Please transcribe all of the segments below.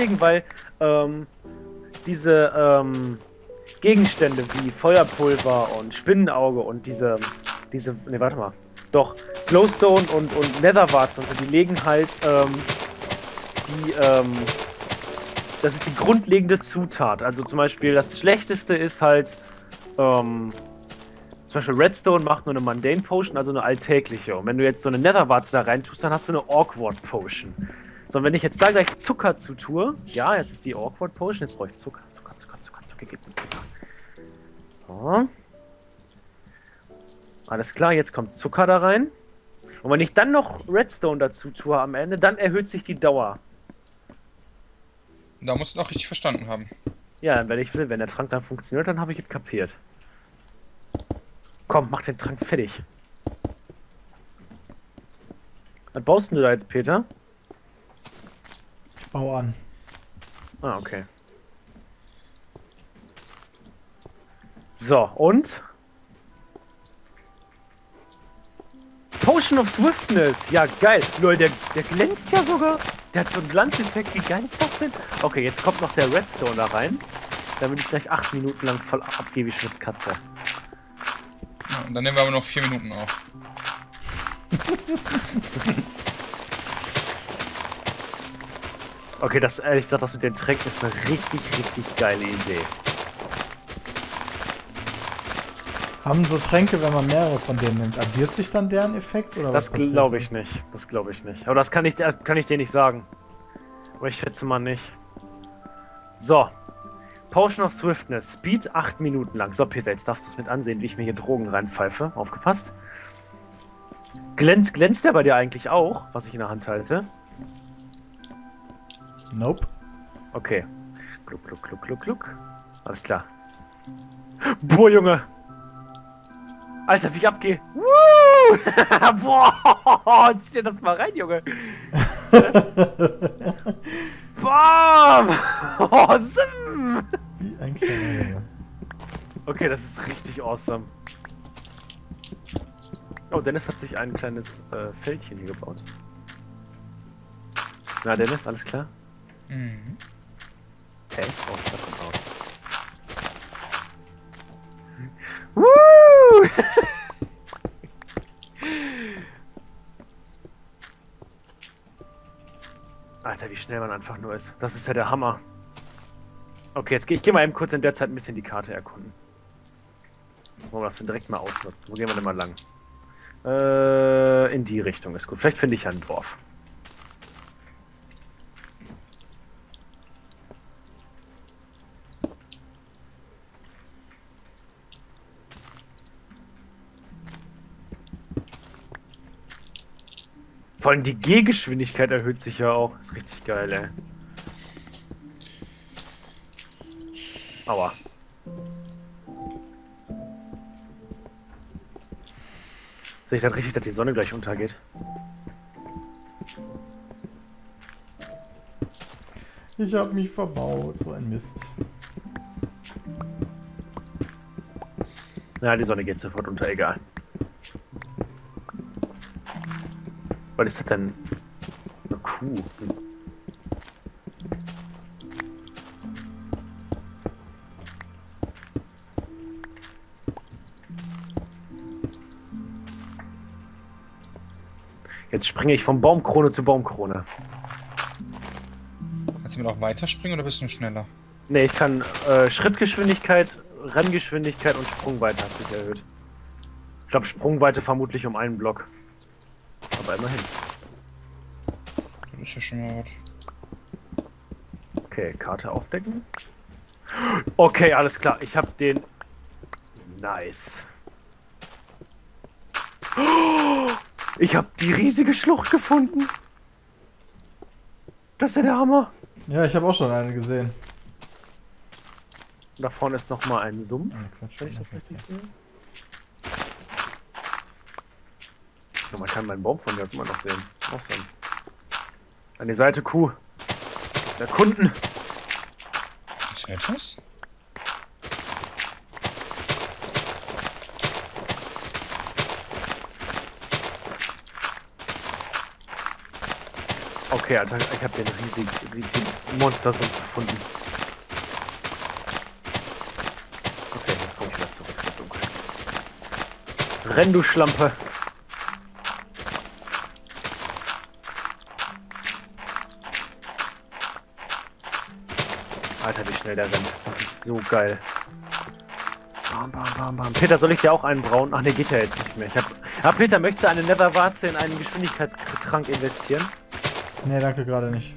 deswegen, weil diese Gegenstände wie Feuerpulver und Spinnenauge und diese ne, warte mal, doch, Glowstone und Netherwarze, also die legen halt das ist die grundlegende Zutat. Also zum Beispiel das Schlechteste ist halt zum Beispiel Redstone macht nur eine Mundane Potion, also eine alltägliche. Und wenn du jetzt so eine Netherwarze da rein tust, dann hast du eine Awkward Potion. So, und wenn ich jetzt da gleich Zucker zu tue, ja, jetzt ist die Awkward Potion, jetzt brauche ich Zucker, gib mir Zucker. So. Alles klar, jetzt kommt Zucker da rein. Und wenn ich dann noch Redstone dazu tue am Ende, dann erhöht sich die Dauer. Da musst du noch richtig verstanden haben. Ja, dann werde ich, wenn der Trank dann funktioniert, dann habe ich es kapiert. Komm, mach den Trank fertig. Was baust du da jetzt, Peter? Ich baue an. Ah, okay. So, und? Potion of Swiftness. Ja, geil. Leute, der glänzt ja sogar. Der hat so einen Glanzeffekt. Wie geil ist das denn? Okay, jetzt kommt noch der Redstone da rein. Damit ich gleich 8 Minuten lang voll abgebe wie Schwitzkatze. Ja, und dann nehmen wir aber noch 4 Minuten auf. Okay, das ehrlich gesagt, das mit dem Track ist eine richtig, richtig geile Idee. Haben so Tränke, wenn man mehrere von denen nimmt, addiert sich dann deren Effekt? Oder was? Das glaube ich nicht. Das glaube ich nicht. Aber das kann ich dir nicht sagen. Aber ich schätze mal nicht. So. Potion of Swiftness. Speed 8 Minuten lang. So, Peter, jetzt darfst du es mit ansehen, wie ich mir hier Drogen reinpfeife. Aufgepasst. Glänzt der bei dir eigentlich auch, was ich in der Hand halte? Nope. Okay. Gluck. Alles klar. Boah, Junge! Alter, wie ich abgehe. Woo! Boah, zieh dir das mal rein, Junge. Bam! Oh, sim! Wie ein kleiner Junge. Okay, das ist richtig awesome. Oh, Dennis hat sich ein kleines Feldchen hier gebaut. Na, Dennis, alles klar? Mhm. Okay, oh, da kommt raus. Woo! Alter, wie schnell man einfach nur ist. Das ist ja der Hammer. Okay, jetzt gehe ich mal eben kurz in der Zeit ein bisschen die Karte erkunden. Wollen wir das direkt mal ausnutzen? Wo gehen wir denn mal lang? In die Richtung ist gut. Vielleicht finde ich ja ein Dorf. Vor allem die Gehgeschwindigkeit erhöht sich ja auch. Ist richtig geil, ey. Aua. Sehe ich dann richtig, dass die Sonne gleich untergeht? Ich habe mich verbaut, so ein Mist. Na, die Sonne geht sofort unter, egal. Was ist das denn? Eine Kuh. Jetzt springe ich von Baumkrone zu Baumkrone. Kannst du mir noch weiter springen oder bist du schneller? Ne, ich kann Schrittgeschwindigkeit, Renngeschwindigkeit und Sprungweite hat sich erhöht. Ich glaube Sprungweite vermutlich um einen Block. Aber immerhin. Das ist ja schon mal was. Okay, Karte aufdecken. Okay, alles klar. Ich habe den. Nice. Ich habe die riesige Schlucht gefunden. Das ist ja der Hammer. Ja, ich habe auch schon eine gesehen. Da vorne ist noch mal ein Sumpf. Wenn ich das richtig sehe. Man kann meinen Baum von mir aus immer noch sehen. Auch sehen. An die Seite, Kuh. Das erkunden. Was ist das? Okay, Alter, ich habe den riesigen Monster gefunden. Okay, jetzt komme ich wieder zurück zur Dunkelheit. Renn, du Schlampe! Alter, wie schnell der rennt. Das ist so geil. Bam, bam, bam, bam. Peter, soll ich dir auch einen brauen? Ach, ne, geht ja jetzt nicht mehr. Ich hab... Ah, Peter, möchtest du eine Netherwarze in einen Geschwindigkeitstrank investieren? Ne, danke, gerade nicht.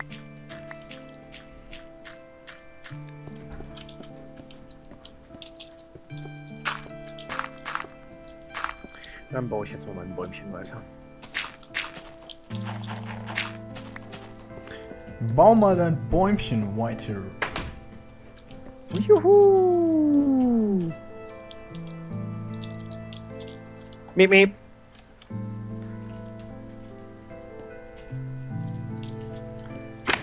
Dann baue ich jetzt mal mein Bäumchen weiter. Bau mal dein Bäumchen weiter. Juhu! Miep, miep.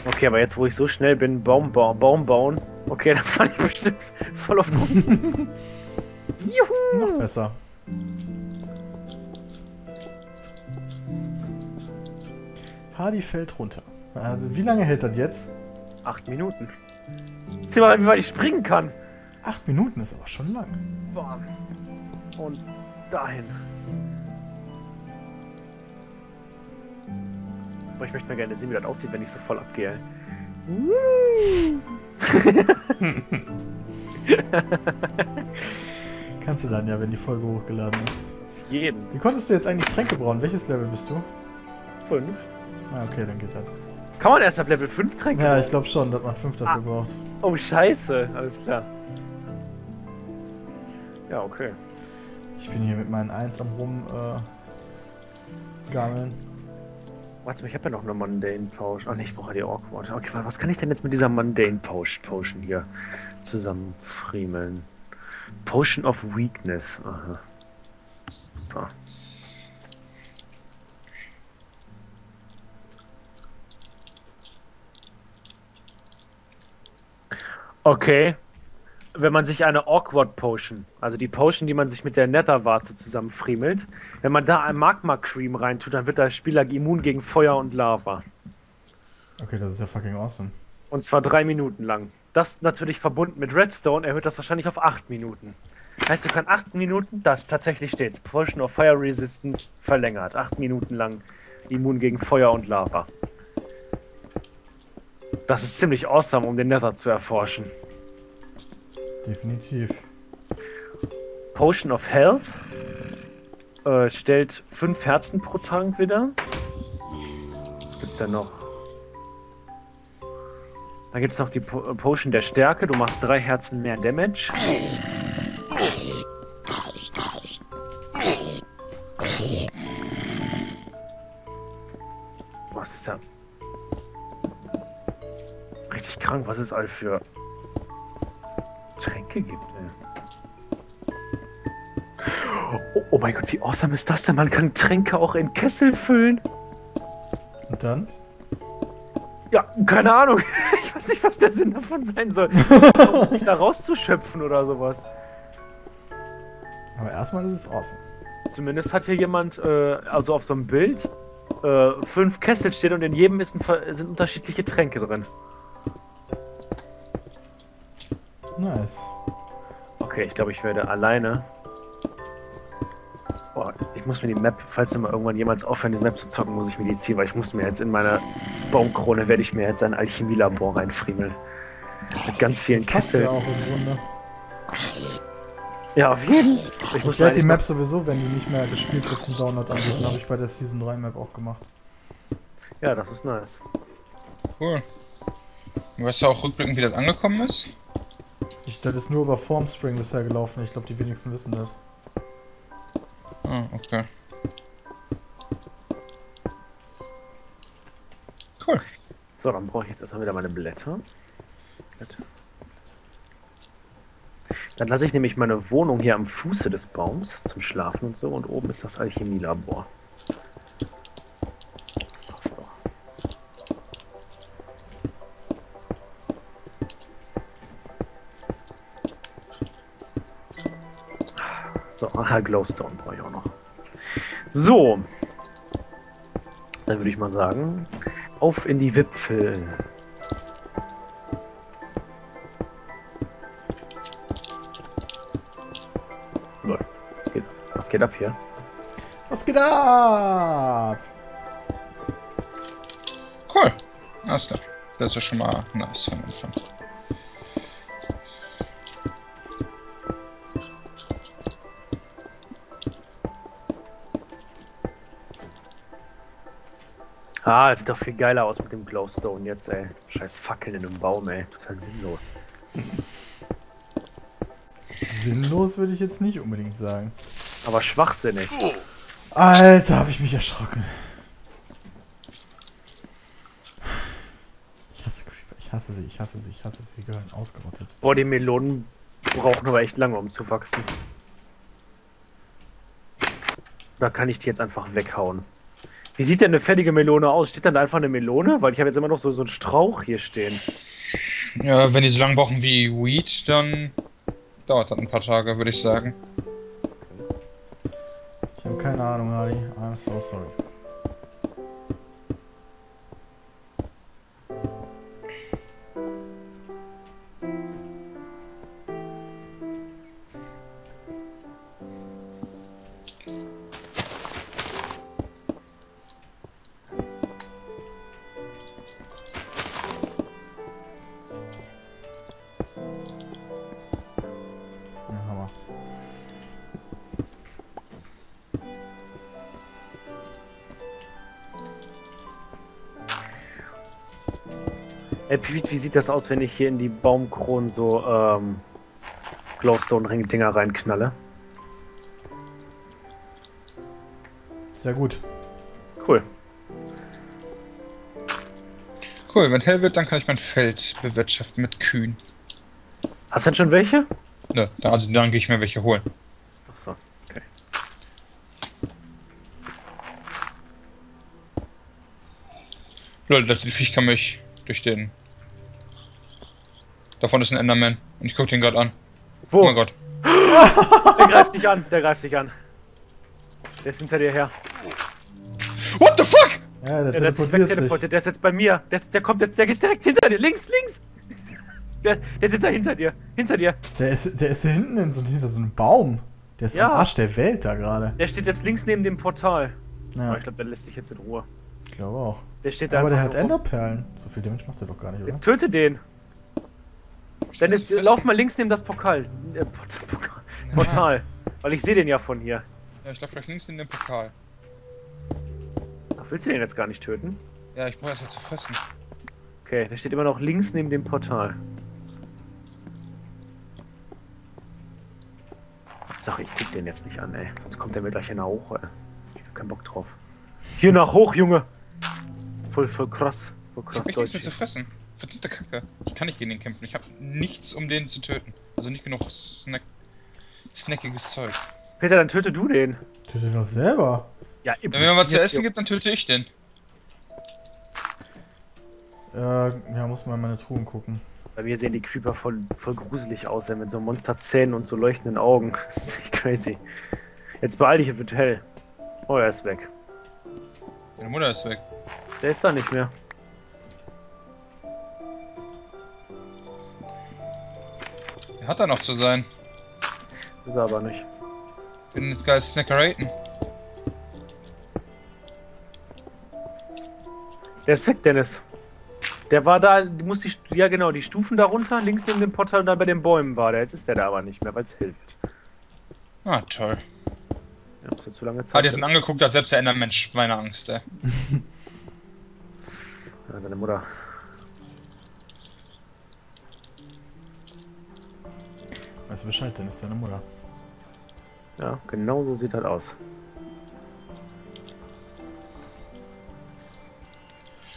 Okay, aber jetzt, wo ich so schnell bin, Baum bauen. Okay, dann falle ich bestimmt voll auf den Hund. Juhu! Noch besser. Hardy fällt runter. Also, wie lange hält das jetzt? 8 Minuten. Sieh mal, wie weit ich springen kann. 8 Minuten ist aber schon lang. Bam. Und dahin. Aber ich möchte mal gerne sehen, wie das aussieht, wenn ich so voll abgehe. Kannst du dann ja, wenn die Folge hochgeladen ist. Auf jeden. Wie konntest du jetzt eigentlich Tränke brauen? Welches Level bist du? 5. Ah, okay, dann geht das. Kann man erst ab Level 5 trinken? Ja, ich glaube schon, dass man 5 dafür braucht. Oh, scheiße. Alles klar. Ja, okay. Ich bin hier mit meinen 1 am Rumgammeln. Warte mal, ich habe ja noch eine Mundane Potion. Oh ne, ich brauche die Awkward. Okay, was kann ich denn jetzt mit dieser Mundane Potion hier zusammenfriemeln? Potion of Weakness. Aha. Super. Okay, wenn man sich eine Awkward Potion, also die Potion, die man sich mit der Netherwarze zusammenfriemelt, wenn man da ein Magma-Cream reintut, dann wird der Spieler immun gegen Feuer und Lava. Okay, das ist ja fucking awesome. Und zwar 3 Minuten lang. Das natürlich verbunden mit Redstone erhöht das wahrscheinlich auf 8 Minuten. Heißt, du kannst 8 Minuten, da tatsächlich steht's, Potion of Fire Resistance verlängert. 8 Minuten lang immun gegen Feuer und Lava. Das ist ziemlich awesome, um den Nether zu erforschen. Definitiv. Potion of Health stellt 5 Herzen pro Tank wieder. Was gibt's ja noch? Dann gibt's noch die Potion der Stärke. Du machst 3 Herzen mehr Damage. Was ist da? Richtig krank, was es all für Tränke gibt, ey. Oh mein Gott, wie awesome ist das denn? Man kann Tränke auch in Kessel füllen. Und dann? Ja, keine Ahnung. Ich weiß nicht, was der Sinn davon sein soll. Nicht da rauszuschöpfen oder sowas. Aber erstmal ist es awesome. Zumindest hat hier jemand, also auf so einem Bild, 5 Kessel stehen und in jedem ist sind unterschiedliche Tränke drin. Nice. Okay, ich glaube, ich werde alleine... Boah, ich muss mir die Map, falls immer irgendwann jemals aufhören, die Map zu zocken, muss ich mir die ziehen, weil ich muss mir jetzt in meiner Baumkrone, werde ich mir jetzt ein Alchemielabor reinfriemeln. Mit ganz vielen Kesseln. Ja, auch ins Wunder. Ja, auf jeden Fall. Ich werde die Map sowieso, wenn die nicht mehr gespielt wird, zum Download anbieten. Habe ich bei der Season 3 Map auch gemacht. Ja, das ist nice. Cool. Du weißt ja auch rückblickend, wie das angekommen ist? Das ist nur über Formspring bisher gelaufen. Ich glaube, die wenigsten wissen das. Ah, okay. Cool. So, dann brauche ich jetzt erstmal wieder meine Blätter. Dann lasse ich nämlich meine Wohnung hier am Fuße des Baums zum Schlafen und so. Und oben ist das Alchemielabor. Das passt doch. So, Glowstone brauche ich auch noch. So. Dann würde ich mal sagen, Auf in die Wipfel. Was geht ab hier? Was geht ab? Cool. Alles klar. Das ist ja schon mal nice am Anfang. Ah, das sieht doch viel geiler aus mit dem Glowstone jetzt, ey. Scheiß Fackeln in einem Baum, ey. Total sinnlos. Sinnlos würde ich jetzt nicht unbedingt sagen. Aber schwachsinnig. Alter, habe ich mich erschrocken. Ich hasse Creeper, ich hasse sie, ich hasse sie, ich hasse sie. Sie gehören ausgerottet. Boah, die Melonen brauchen aber echt lange, um zu wachsen. Da kann ich die jetzt einfach weghauen. Wie sieht denn eine fertige Melone aus? Steht dann da einfach eine Melone? Weil ich habe jetzt immer noch so einen Strauch hier stehen. Ja, wenn die so lange brauchen wie Weed, dann dauert das ein paar Tage, würde ich sagen. Ich habe keine Ahnung, Hardy. I'm so sorry. Wie sieht das aus, wenn ich hier in die Baumkronen so Glowstone-Ring-Dinger reinknalle? Sehr gut. Cool. Cool, wenn hell wird, dann kann ich mein Feld bewirtschaften mit Kühen. Hast du denn schon welche? Ne, also dann gehe ich mir welche holen. Ach so. Leute, das Viech kann mich durch den... Davon ist ein Enderman und ich guck den gerade an. Wo? Oh mein Gott. Der greift dich an, der greift dich an. Der ist hinter dir her. What the fuck? Ja, der teleportiert. Der ist jetzt bei mir. Der ist direkt hinter dir. Links, links. Der sitzt da hinter dir. Hinter dir. Der ist hier hinten hinter so einem Baum. Der ist am Arsch der Welt da gerade. Der steht jetzt links neben dem Portal. Ja. Aber ich glaube, der lässt dich jetzt in Ruhe. Ich glaube auch. Der steht da. Aber der hat Enderperlen. So viel Damage macht er doch gar nicht, oder? Jetzt töte den. Dann lauf mal links neben das Pokal. Portal. Ja. Weil ich sehe den ja von hier. Ja, ich lauf gleich links neben dem Pokal. Ach, willst du den jetzt gar nicht töten? Ja, ich brauche das jetzt zu fressen. Okay, der steht immer noch links neben dem Portal. Sache, ich kick den jetzt nicht an, ey. Sonst kommt der mir gleich hier nach hoch, ey. Ich hab keinen Bock drauf. Hier nach hoch, Junge! Voll krass. Voll krass. Ich hab nichts mehr zu fressen. Verdammte Kacke. Ich kann nicht gegen den kämpfen. Ich habe nichts, um den zu töten. Also nicht genug snackiges Zeug. Peter, dann töte du den. Töte den doch selber. Ja, wenn mir was zu essen gibt, dann töte ich den. Ja, muss mal in meine Truhen gucken. Bei mir sehen die Creeper voll gruselig aus, ey, mit so Monsterzähnen und so leuchtenden Augen. Das ist echt crazy. Jetzt beeil dich, es wird hell. Oh, er ist weg. Deine Mutter ist weg. Der ist da nicht mehr. Hat er noch zu sein? Ist er aber nicht. Ich bin jetzt geil snackeraten. Der ist weg, Dennis. Der war da, ja genau, die Stufen darunter, links neben dem Portal und dann bei den Bäumen war der. Jetzt ist der da aber nicht mehr, weil es hilft. Ah, toll. Ja, für zu lange Zeit. Ah, die hat ihn angeguckt, als selbst der Endermensch, meine Angst, ey. Ja, deine Mutter. Weißt du Bescheid, dann ist deine Mutter. Ja, genau so sieht das aus.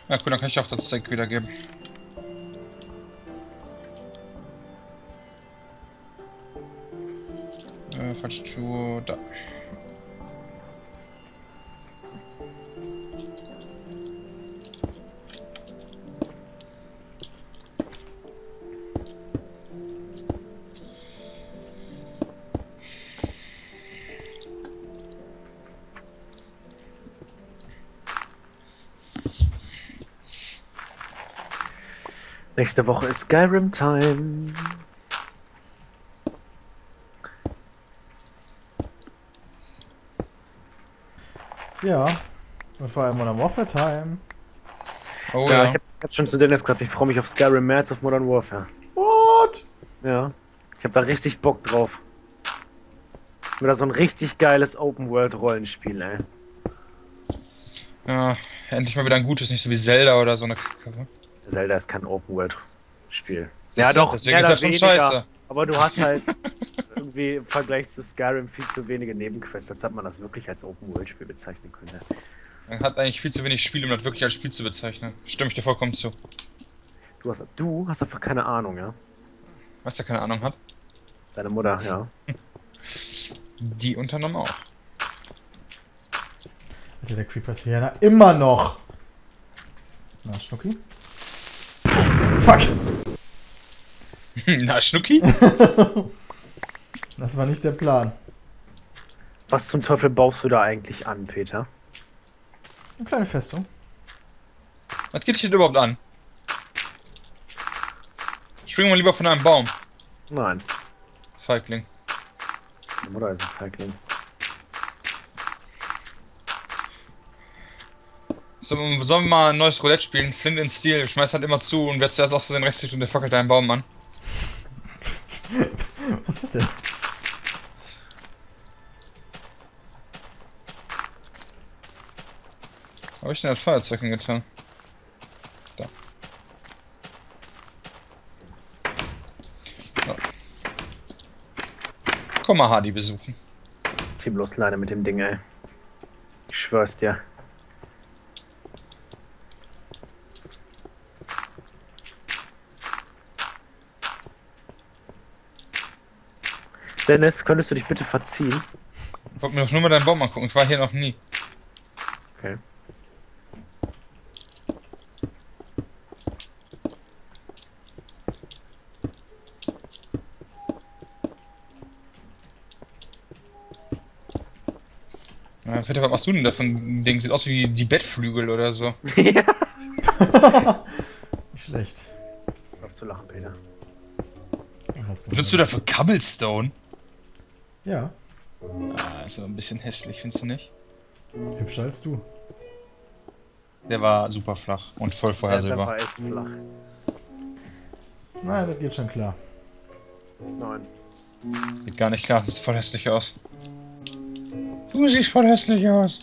Na gut, dann kann ich auch das Steak wiedergeben. Falsche Tür, da. Nächste Woche ist Skyrim-Time. Ja, und vor allem Modern Warfare-Time. Oh, ja, ich hab schon zu Dennis gesagt, ich freue mich auf Skyrim mehr als auf Modern Warfare. What? Ja, ich habe da richtig Bock drauf. Mir da so ein richtig geiles Open-World-Rollenspiel, ey. Ja, endlich mal wieder ein gutes, nicht so wie Zelda oder so eine Kacke. Zelda ist kein Open-World-Spiel. Ja doch, deswegen ist das schon scheiße. Aber du hast halt irgendwie im Vergleich zu Skyrim viel zu wenige Nebenquests, als hat man das wirklich als Open-World-Spiel bezeichnen können. Man hat eigentlich viel zu wenig Spiele, um das wirklich als Spiel zu bezeichnen. Stimme ich dir vollkommen zu. Du hast einfach keine Ahnung, ja? Was der keine Ahnung hat? Deine Mutter, ja. Die unter anderem auch. Alter, der Creeper ist hier ja immer noch! Na, Schnucki? Fuck! Na, Schnucki? Das war nicht der Plan. Was zum Teufel baust du da eigentlich an, Peter? Eine kleine Festung. Was geht dich denn überhaupt an? Springen wir lieber von einem Baum. Nein. Feigling. Meine Mutter ist ein Feigling. So, sollen wir mal ein neues Roulette spielen? Flint in Steel. Schmeißt halt immer zu und wer zuerst aus Versehen rechts liegt und der fackelt einen Baum an. Was ist das denn? Hab ich denn das Feuerzeug hingetan? Da. So. Komm mal Hardy besuchen. Zieh bloß leider mit dem Ding, ey. Ich schwör's dir. Dennis, könntest du dich bitte verziehen? Ich wollte mir doch nur mal deinen Baum angucken. Ich war hier noch nie. Okay. Peter, was machst du denn davon? Ding sieht aus wie die Bettflügel oder so. Ja. Nicht schlecht. Auf zu lachen, Peter. Benutzt du dafür Cobblestone? Ja. Ah, ist aber ein bisschen hässlich, findest du nicht? Hübscher als du. Der war super flach und voll vorhersehbar. Ja, der war echt flach. Nein, das geht schon klar. Nein. Geht gar nicht klar, das sieht voll hässlich aus. Du siehst voll hässlich aus.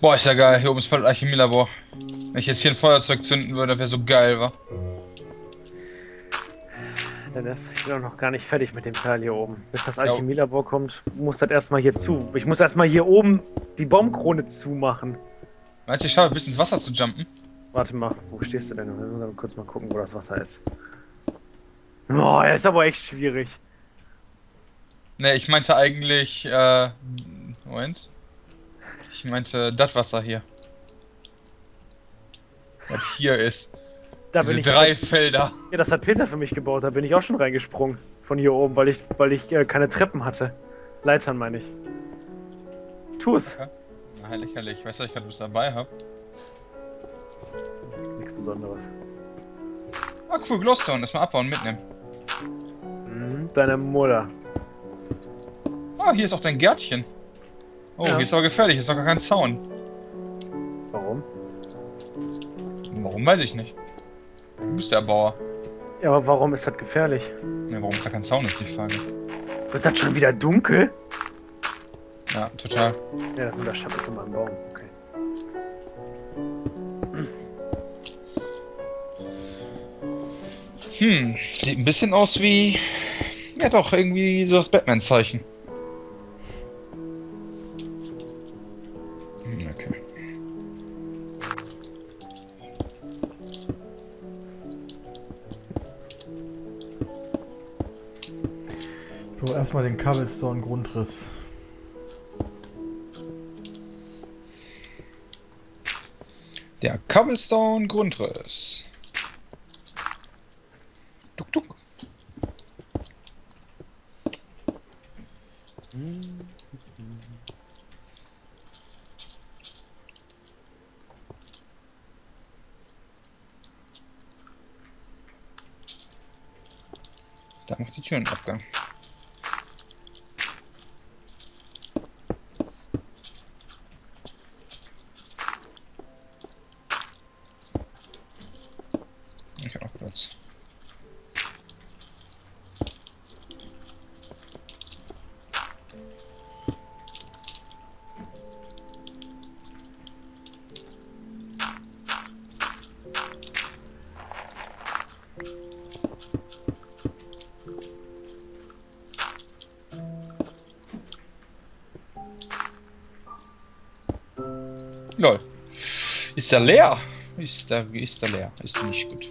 Boah, ist ja geil. Hier oben ist voll das Alchemielabor. Wenn ich jetzt hier ein Feuerzeug zünden würde, wäre so geil, wa? Dennis, ich bin auch noch gar nicht fertig mit dem Teil hier oben. Bis das Alchemielabor kommt, muss das erstmal hier zu. Ich muss erstmal hier oben die Baumkrone zumachen. Warte, ich schaffe bis ins Wasser zu jumpen. Warte mal, wo stehst du denn? Wir müssen kurz mal gucken, wo das Wasser ist. Boah, das ist aber echt schwierig. Ne, ich meinte eigentlich, Moment. Ich meinte das Wasser hier. Was hier ist. Da diese bin ich drei Felder. Ja, das hat Peter für mich gebaut, da bin ich auch schon reingesprungen. Von hier oben, weil ich keine Treppen hatte. Leitern meine ich. Tu es. Ja. Na, lächerlich. Ich weiß ja, ich gerade was dabei habe. Nichts Besonderes. Ah, cool, Glowstone, erstmal abbauen, mitnehmen. Deine Mutter. Ah, hier ist auch dein Gärtchen. Oh, ja. Hier ist aber gefährlich, hier ist doch gar kein Zaun. Warum? Warum, weiß ich nicht. Du bist der Bauer. Ja, aber warum ist das gefährlich? Ja, warum ist da kein Zaun, ist die Frage. Wird das schon wieder dunkel? Ja, total. Ja, das ist nur der Schatten von meinem Baum. Okay. Hm, sieht ein bisschen aus wie... Ja doch, irgendwie so das Batman-Zeichen. Hm, okay. Ich brauche erstmal den Cobblestone-Grundriss. Der Cobblestone-Grundriss. Da macht die Tür einen Abgang. Ich habe auch Platz. Lol. Ist er leer? Ist er leer? Ist nicht gut.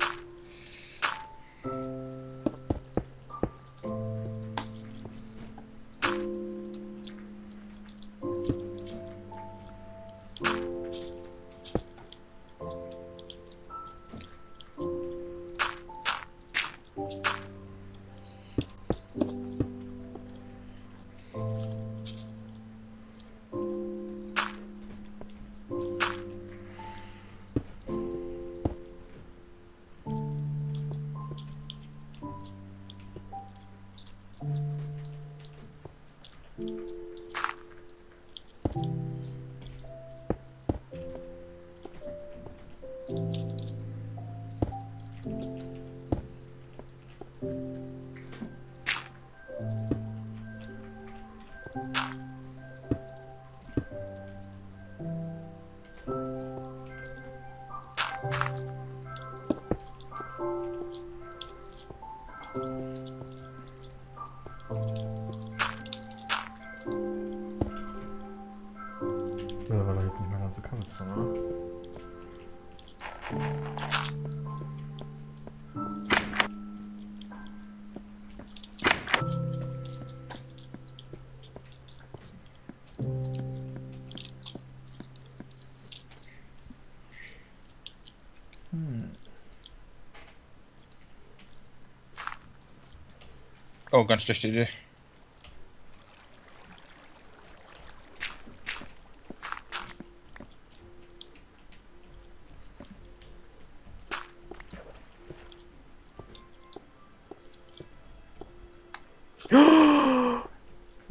Da war doch jetzt nicht mehr ganz so Cobblestone, oder? Oh, ganz schlechte Idee.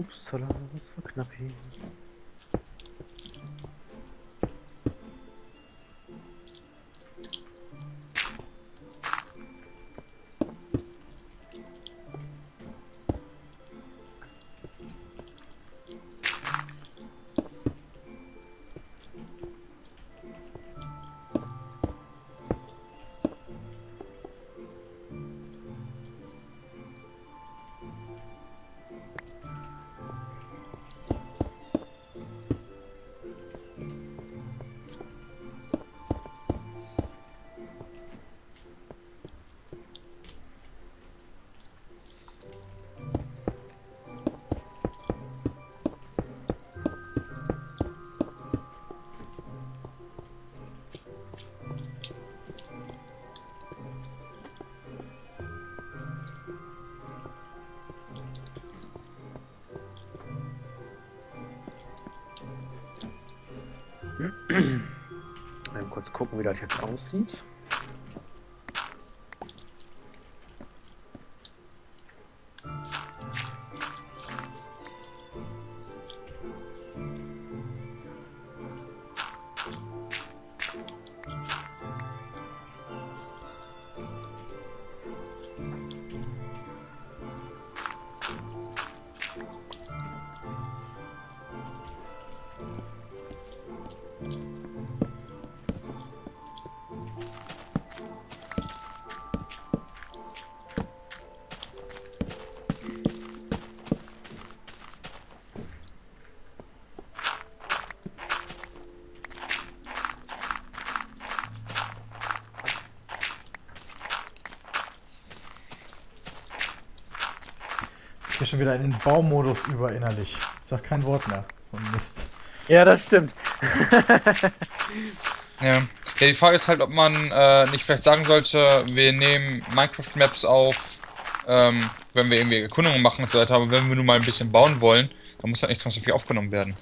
Upsala, das war knapp hier. Mal kurz gucken, wie das jetzt aussieht. Schon wieder in den Baumodus über innerlich. Ich sag kein Wort mehr. So ein Mist. Ja, das stimmt. Ja. Ja, die Frage ist halt, ob man nicht vielleicht sagen sollte, wir nehmen Minecraft-Maps auf, wenn wir irgendwie Erkundungen machen und so weiter, aber wenn wir nur mal ein bisschen bauen wollen, dann muss halt nicht so viel aufgenommen werden.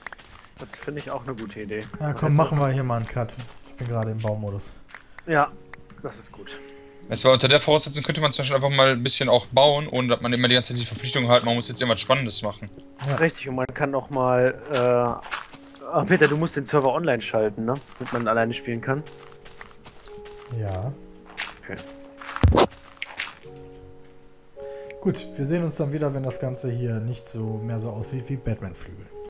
Das finde ich auch eine gute Idee. Ja, komm, machen wir hier mal einen Cut. Ich bin gerade im Baumodus. Ja, das ist gut. Es war unter der Voraussetzung, könnte man zum Beispiel einfach mal ein bisschen auch bauen, ohne dass man immer die ganze Zeit die Verpflichtung hat, man muss jetzt irgendwas Spannendes machen. Ja. Richtig, und man kann auch mal, Ach Peter, du musst den Server online schalten, ne? Damit man alleine spielen kann. Ja. Okay. Gut, wir sehen uns dann wieder, wenn das Ganze hier nicht so mehr so aussieht wie Batman-Flügel.